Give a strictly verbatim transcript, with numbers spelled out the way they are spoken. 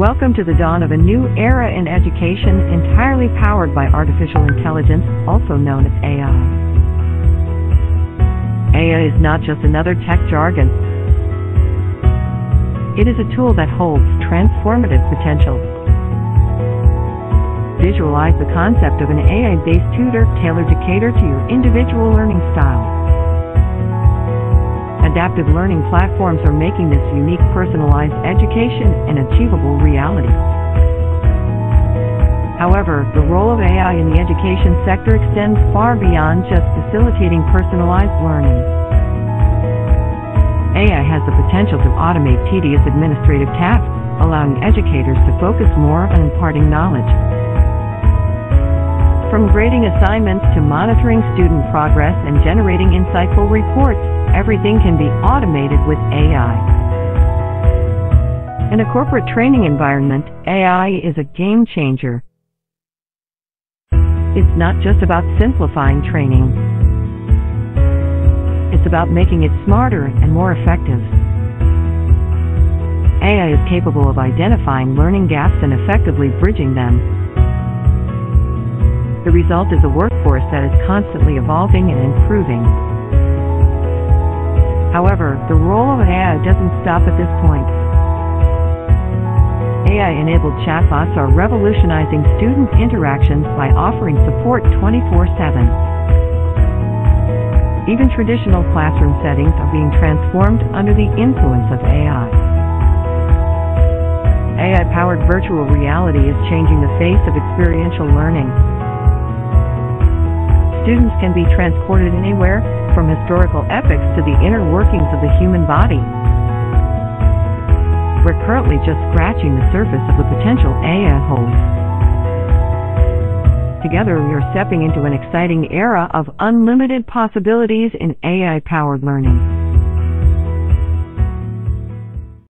Welcome to the dawn of a new era in education entirely powered by artificial intelligence, also known as A I. A I is not just another tech jargon. It is a tool that holds transformative potential. Visualize the concept of an A I-based tutor tailored to cater to your individual learning style. Adaptive learning platforms are making this unique personalized education an achievable reality. However, the role of A I in the education sector extends far beyond just facilitating personalized learning. A I has the potential to automate tedious administrative tasks, allowing educators to focus more on imparting knowledge. From grading assignments to monitoring student progress and generating insightful reports, everything can be automated with A I. In a corporate training environment, A I is a game changer. It's not just about simplifying training. It's about making it smarter and more effective. A I is capable of identifying learning gaps and effectively bridging them. The result is a workforce that is constantly evolving and improving. However, the role of A I doesn't stop at this point. A I-enabled chatbots are revolutionizing student interactions by offering support twenty-four seven. Even traditional classroom settings are being transformed under the influence of A I. A I-powered virtual reality is changing the face of experiential learning. Students can be transported anywhere, from historical epics to the inner workings of the human body. We're currently just scratching the surface of the potential A I holds. Together, we are stepping into an exciting era of unlimited possibilities in A I-powered learning.